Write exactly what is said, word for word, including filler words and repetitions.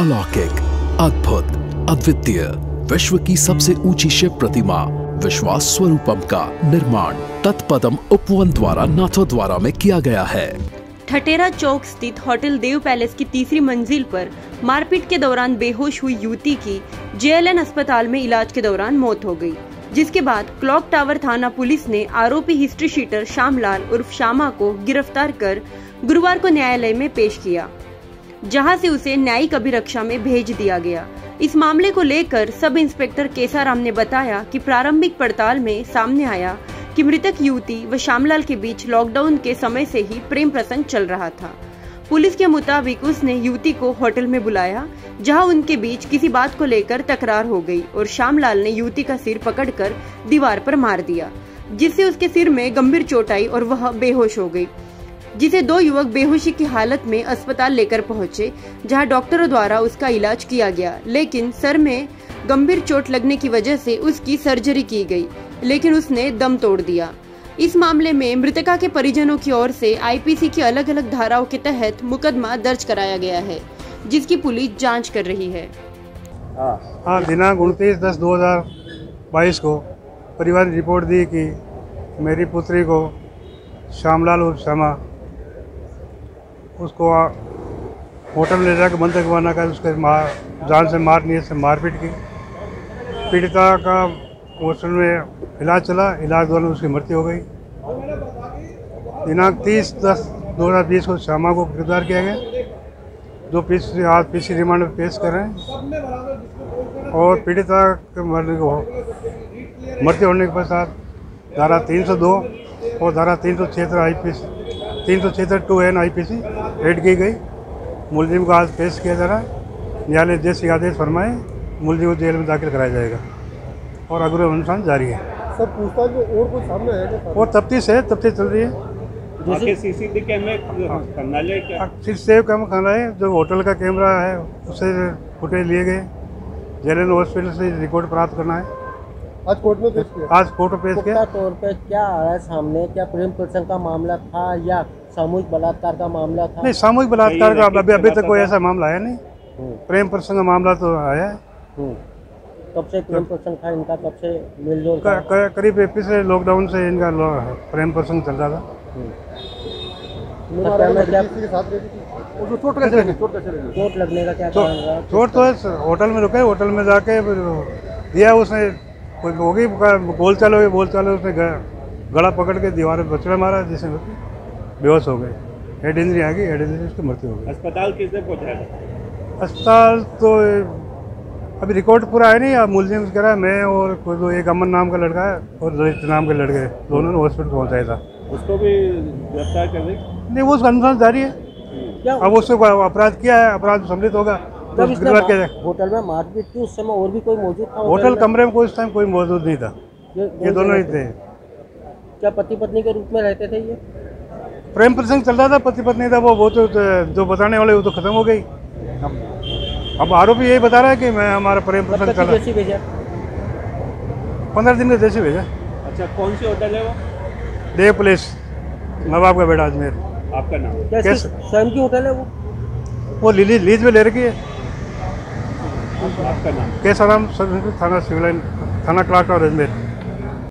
अलौकिक, अद्भुत, अद्वितीय विश्व की सबसे ऊंची शिव प्रतिमा विश्वास स्वरूपम का निर्माण तत्पदम उपवन द्वारा नाथो द्वारा में किया गया है। ठटेरा चौक स्थित होटल देव पैलेस की तीसरी मंजिल पर मारपीट के दौरान बेहोश हुई युवती की जे एल एन अस्पताल में इलाज के दौरान मौत हो गई, जिसके बाद क्लॉक टावर थाना पुलिस ने आरोपी हिस्ट्री शीटर श्यामलाल उर्फ श्यामा को गिरफ्तार कर गुरुवार को न्यायालय में पेश किया, जहां से उसे न्यायिक अभिरक्षा में भेज दिया गया। इस मामले को लेकर सब इंस्पेक्टर केसाराम ने बताया कि प्रारंभिक पड़ताल में सामने आया कि मृतक युवती व श्यामलाल के बीच लॉकडाउन के समय से ही प्रेम प्रसंग चल रहा था। पुलिस के मुताबिक उसने युवती को होटल में बुलाया, जहां उनके बीच किसी बात को लेकर तकरार हो गई और श्यामलाल ने युवती का सिर पकड़कर दीवार पर मार दिया, जिससे उसके सिर में गंभीर चोट आई और वह बेहोश हो गई, जिसे दो युवक बेहोशी की हालत में अस्पताल लेकर पहुंचे, जहां डॉक्टरों द्वारा उसका इलाज किया गया, लेकिन सर में गंभीर चोट लगने की वजह से उसकी सर्जरी की गई, लेकिन उसने दम तोड़ दिया। इस मामले में मृतका के परिजनों की ओर से आई पी सी की अलग अलग धाराओं के तहत मुकदमा दर्ज कराया गया है, जिसकी पुलिस जांच कर रही है। हाँ, दिनांक उनतीस दस दो हजार बाईस को परिवार ने रिपोर्ट दी कि मेरी पुत्री को श्यामलाल और श्यामा उसको होटल ले जाकर बंधक बनाकर उसके मार जान से मार नीयत से मारपीट की। पीड़िता का हॉस्टल में इलाज चला, इलाज दौरान उसकी मृत्यु हो गई। दिनांक तीस दस दो हज़ार बीस को श्यामा को गिरफ्तार किया गया, जो पीस आज पीसी रिमांड में पेश कर रहे हैं। और पीड़िता के मरने को मृत्यु होने के पश्चात धारा तीन सौ दो और धारा तीन सौ छिहत्तर आई पी सी तीन सौ छिहत्तर two N I P C raid की गई। मुलजिम को आज पेश किया जा रहा है। न्यायालय जैसे आदेश फरमाए मुलजिम को जेल में दाखिल कराया जाएगा और अग्रिम अनुसंधान जारी है। सब पूछताछ और कुछ सामने है और तफ्तीश है, तफ्तीश चल रही है। C C T V camera है, जो होटल का कैमरा है उससे फुटेज लिए गए। जे एल एन हॉस्पिटल से रिकॉर्ड प्राप्त करना है। आज कोर्ट में पेश किया। आज कोर्ट में पेश किया। तौर पे क्या आया सामने? क्या प्रेम प्रसंग का मामला था या सामूहिक बलात्कार का मामला था? नहीं, सामूहिक बलात्कार का अभी अभी तक कोई ऐसा मामला आया नहीं। प्रेम प्रसंग का मामला तो आया है। कब से प्रेम प्रसंग था इनका? कब से मिलजुल कर करीब पिछले लॉकडाउन से इनका प्रेम प्रसंग चल रहा था। चोट लगने का क्या? चोट तो होटल में रुके, होटल में जाके दिया उसने, कोई होगी बोल चाल हो गई, बोल चाल उसने गला पकड़ के दीवार में बचड़ा मारा, जिससे बेहोश हो गए। हेड इंजरी आ गई, हेड इंजरी उसकी मृत्यु हो गई। अस्पताल किसने पहुंचाया? अस्पताल तो अभी रिकॉर्ड पूरा है नहीं। अब मुलजिम कह रहा है मैं और कोई दो एक अमन नाम का लड़का है और रोहित नाम के लड़के, दोनों ने हॉस्पिटल पहुँचाया था। उसको भी गिरफ्तार कर रहे नहीं, वो उसका अनुसंधान जारी है। अब उससे अपराध किया है, अपराध सम्मिलित होगा। होटल में मारपीट की उस समय और भी कोई मौजूद था? होटल कमरे में कोई उस टाइम कोई मौजूद नहीं था, ये, ये दोनों ही थे। क्या पति पत्नी के रूप में रहते थे? ये प्रेम प्रसंग चल रहा था, पति पत्नी था। वो वो तो जो बताने वाले वो तो खत्म हो गई। अब आरोपी यही बता रहा है कि मैं हमारा प्रेम प्रसंग चल रहा है। पंद्रह दिन के जैसे भेजा। अच्छा, कौन सी होटल है वो? देव पैलेस, नवाब का बेटा अजमेर। आपका नाम? स्वयं की होटल है वो, वो लीज में ले रखी है। आपका नाम? केसाराम, सब थाना सिविल लाइन, थाना क्लॉक टावर, अजमेर।